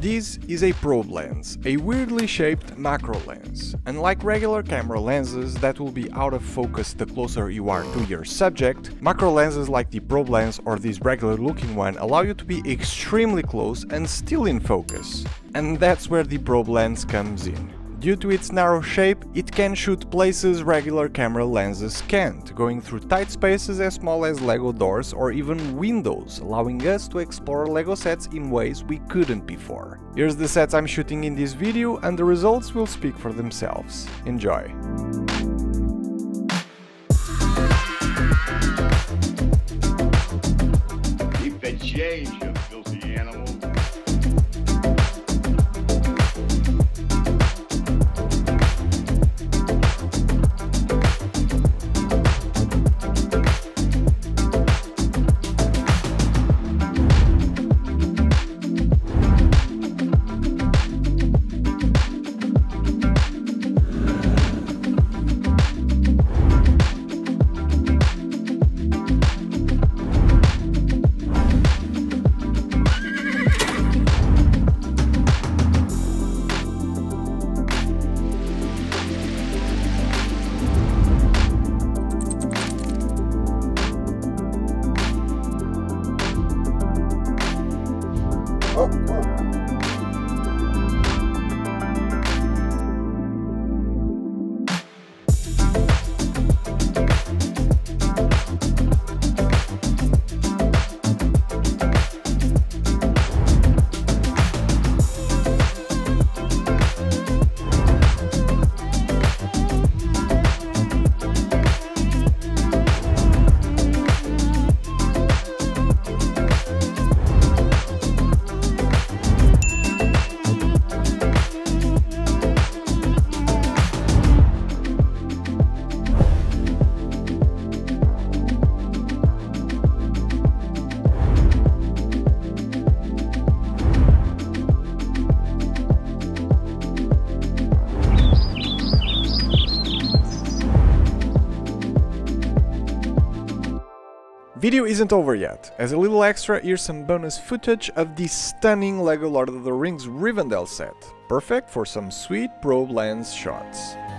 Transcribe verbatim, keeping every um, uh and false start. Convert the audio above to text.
This is a probe lens, a weirdly shaped macro lens. Unlike regular camera lenses that will be out of focus the closer you are to your subject, macro lenses like the probe lens or this regular looking one allow you to be extremely close and still in focus. And that's where the probe lens comes in. Due to its narrow shape, it can shoot places regular camera lenses can't, going through tight spaces as small as LEGO doors or even windows, allowing us to explore LEGO sets in ways we couldn't before. Here's the sets I'm shooting in this video and the results will speak for themselves. Enjoy! Keep the change, you filthy animal. Video isn't over yet. As a little extra, here's some bonus footage of the stunning LEGO Lord of the Rings Rivendell set, perfect for some sweet probe lens shots.